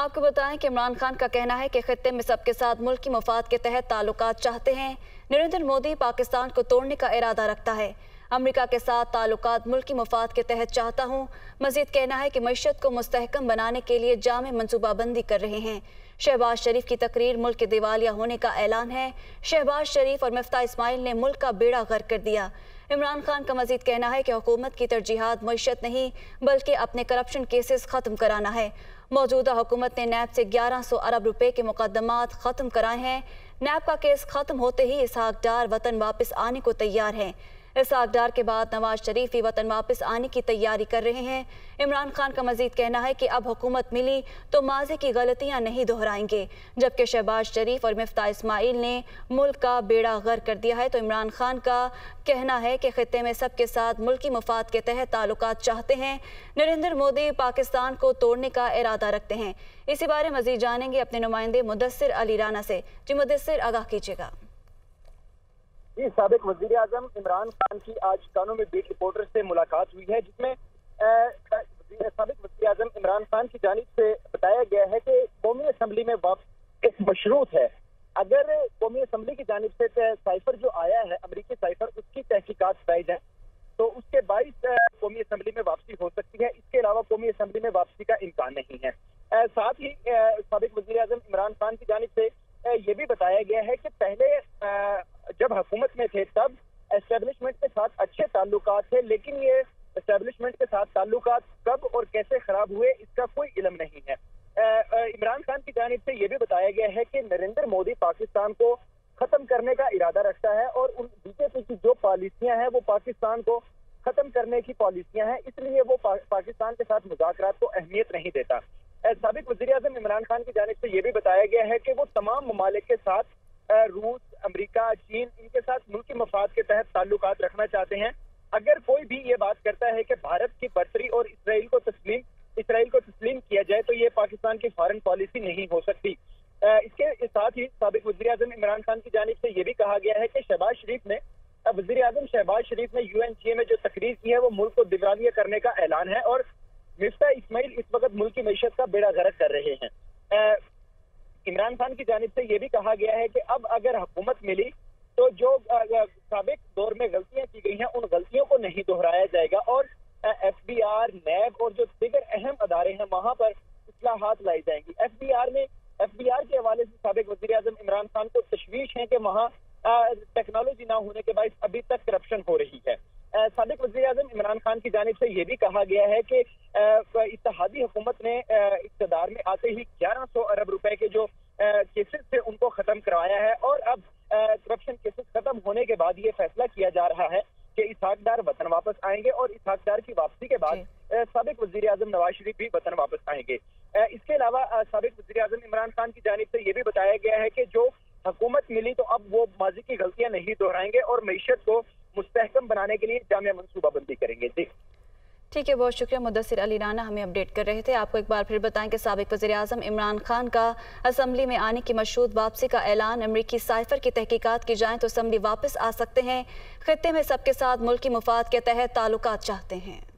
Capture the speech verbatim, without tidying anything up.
आपको बताएं कि इमरान खान का कहना है कि खित्ते में सबके साथ मुल्क की मफाद के तहत ताल्लुकात चाहते हैं। नरेंद्र मोदी पाकिस्तान को तोड़ने का इरादा रखता है। अमेरिका के साथ ताल्लुकात मुल्क की मफाद के तहत चाहता हूँ। मजीद कहना है कि मईशत को मुस्तहकम बनाने के लिए जामे मनसूबाबंदी कर रहे हैं। शहबाज शरीफ की तकरीर मुल्क के दिवालिया होने का ऐलान है। शहबाज शरीफ और मिफ्ताह इस्माइल ने मुल्क का बेड़ा गर्क कर दिया। इमरान खान का मजीद कहना है कि हुकूमत की तरजीहात मईशत नहीं बल्कि अपने करप्शन केसेस ख़त्म कराना है। मौजूदा हुकूमत ने नैब से ग्यारह सौ अरब रुपये के मुकदमात ख़त्म कराए हैं। नैब का केस ख़त्म होते ही इसहाक डार वतन वापस आने को तैयार हैं। इशाक डार के बाद नवाज शरीफ ही वतन वापस आने की तैयारी कर रहे हैं। इमरान खान का मजीद कहना है कि अब हुकूमत मिली तो माजी की गलतियां नहीं दोहराएंगे, जबकि शहबाज शरीफ और मिफ्ताह इस्माइल ने मुल्क का बेड़ा गर्क कर दिया है। तो इमरान खान का कहना है कि खित्ते में सबके साथ मुल्क की मफाद के तहत ताल्लुकात चाहते हैं। नरेंद्र मोदी पाकिस्तान को तोड़ने का इरादा रखते हैं। इसी बारे मजीद जानेंगे अपने नुमाइंदे मुदस्सर अली राना से। जी मुदस्सर, आगाह कीजिएगा। जी, साबिक वजीर आजम इमरान खान की आज कानों में बीट रिपोर्टर से मुलाकात हुई है, जिसमें साबिक वजीर आजम इमरान खान की जानिब से बताया गया है कि कौमी असम्बली में वापसी एक मशरूत है। अगर कौमी असम्बली की जानिब से साइफर जो आया है, अमरीकी साइफर, उसकी तहकीकात कराई जाए तो उसके बाईस कौमी असम्बली में वापसी हो सकती है। इसके अलावा कौमी असम्बली में वापसी का इम्कान नहीं है। साथ ही साबिक वजीर आजम इमरान खान की जानिब से ये भी बताया गया है कि पहले जब हुकूमत में थे तब एस्टेब्लिशमेंट के साथ अच्छे ताल्लुकात थे, लेकिन ये एस्टेब्लिशमेंट के साथ ताल्लुकात कब और कैसे खराब हुए इसका कोई इलम नहीं है। इमरान खान की जानिब से ये भी बताया गया है कि नरेंद्र मोदी पाकिस्तान को खत्म करने का इरादा रखता है और उन बीजेपी की जो पॉलिसियां हैं वो पाकिस्तान को खत्म करने की पॉलिसियां हैं, इसलिए वो पा, पाकिस्तान के साथ मुज़ाकरात को अहमियत नहीं देता। साबिक वज़ीर आज़म इमरान खान की जानिब से ये भी बताया गया है कि वो तमाम ममालिक के साथ, रूस, अमेरिका, चीन, इनके साथ मुल्क के मफाद के तहत ताल्लुकात रखना चाहते हैं। अगर कोई भी ये बात करता है कि भारत की बर्तरी और इसराइल को तस्लीम इसराइल को तस्लीम किया जाए तो ये पाकिस्तान की फॉरेन पॉलिसी नहीं हो सकती। इसके साथ ही साबिक वज़ीर आज़म इमरान खान की जानिब से ये भी कहा गया है कि शहबाज शरीफ ने वज़ीर आज़म शहबाज शरीफ ने यू एन जी ए में जो तकरीर की है वो मुल्क को दिवालिया करने का ऐलान है और मिफ्ताह इस्माइल इस वक्त मुल्क की मैशत का बेड़ा गर्क कर रहे हैं। इमरान खान की जानिब से ये भी कहा गया है कि अब अगर हुकूमत मिली तो जो साबिक दौर में गलतियां की गई हैं उन गलतियों को नहीं दोहराया जाएगा और एफ बी आर, नैब और जो दीगर अहम अदारे हैं वहां पर इस्लाहात लाई जाएंगी। एफ बी आर में एफ बी आर के हवाले से साबिक वज़ीर आज़म इमरान खान को तशवीश है कि वहां टेक्नोलॉजी ना होने के बायस अभी तक करप्शन हो रही है। साबिक वज़ीर आज़म इमरान खान की जानिब से ये भी कहा गया है कि इत्तेहादी हुकूमत ने इक़्तिदार में आते ही ग्यारह सौ अरब रुपए के जो केसेस थे उनको खत्म करवाया है और अब करप्शन केसेस खत्म होने के बाद ये फैसला किया जा रहा है कि इसहाक डार वतन वापस आएंगे और इसहाक डार की वापसी के बाद साबिक वज़ीर आज़म नवाज शरीफ भी वतन वापस आएंगे। इसके अलावा साबिक वज़ीर आज़म इमरान खान की जानिब से ये भी बताया गया है कि जो हुकूमत मिली तो अब वो माजी की गलतियां नहीं दोहराएंगे और मैशत को मुस्तहकम बनाने के लिए जामिया मनसूबाबंदी करेंगे। जी ठीक है, बहुत शुक्रिया मुदस्सिर अली राना, हमें अपडेट कर रहे थे। आपको एक बार फिर बताएं कि साबिक वज़ीर-ए-आज़म इमरान खान का असम्बली में आने की मशरूत वापसी का ऐलान, अमरीकी साइफर की तहकीकात की जाए तो असम्बली वापस आ सकते हैं। खित्ते में सबके साथ मुल्क की मफाद के तहत ताल्लुकात चाहते हैं।